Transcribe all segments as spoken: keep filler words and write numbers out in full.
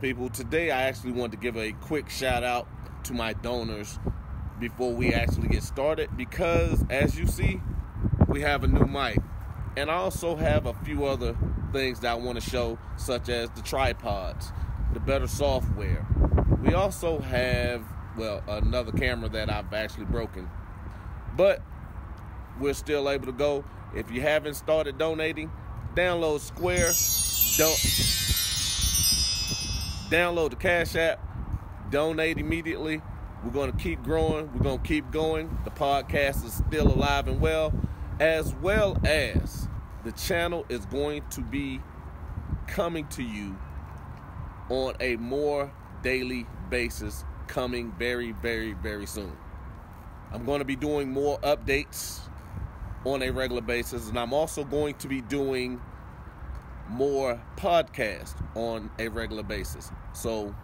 people, today I actually want to give a quick shout out to my donors before we actually get started, because as you see, we have a new mic, and I also have a few other things that I want to show, such as the tripods, the better software. We also have, well, another camera that I've actually broken, but we're still able to go. If you haven't started donating, download Square, don't download the Cash App, donate immediately. We're going to keep growing, we're going to keep going. The podcast is still alive and well, as well as the channel is going to be coming to you on a more daily basis, coming very, very, very soon. I'm going to be doing more updates on a regular basis, and I'm also going to be doing more podcasts on a regular basis. So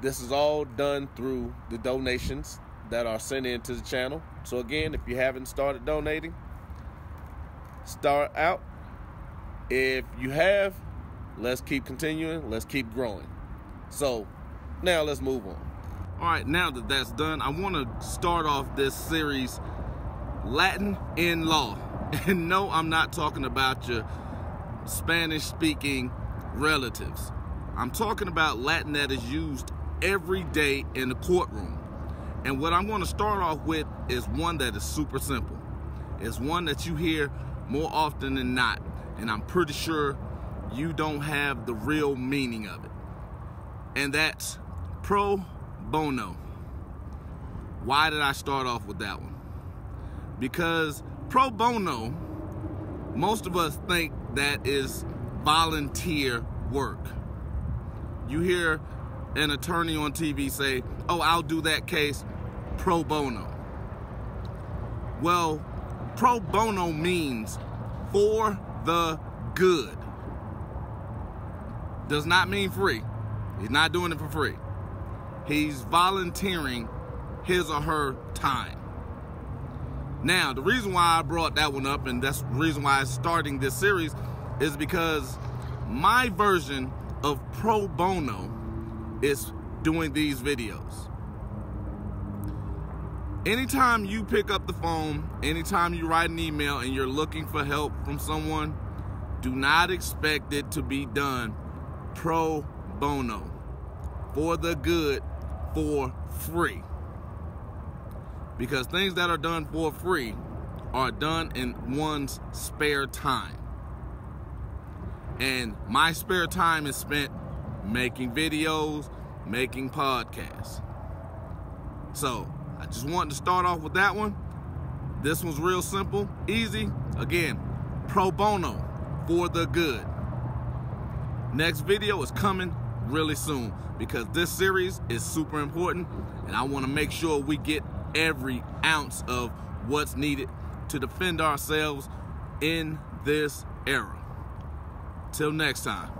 this is all done through the donations that are sent into the channel. So again, if you haven't started donating, start out. If you have, let's keep continuing, let's keep growing. So now let's move on. All right, now that that's done, I want to start off this series, Latin in Law. And no, I'm not talking about your Spanish speaking relatives. I'm talking about Latin that is used every day in the courtroom. And what I'm going to start off with is one that is super simple. It's one that you hear more often than not, and I'm pretty sure you don't have the real meaning of it. And that's pro bono. Why did I start off with that one? Because pro bono, most of us think that is volunteer work. You hear an attorney on T V say, oh, I'll do that case pro bono. Well, pro bono means for the good. Does not mean free. He's not doing it for free. He's volunteering his or her time. Now, the reason why I brought that one up, and that's the reason why I'm starting this series, is because my version of pro bono is doing these videos. Anytime you pick up the phone, anytime you write an email and you're looking for help from someone, do not expect it to be done pro bono, for the good, for free. Because things that are done for free are done in one's spare time. And my spare time is spent making videos, making podcasts. So I just wanted to start off with that one. This one's real simple, easy. Again, pro bono, for the good. Next video is coming really soon, because this series is super important, and I want to make sure we get every ounce of what's needed to defend ourselves in this era. Till next time.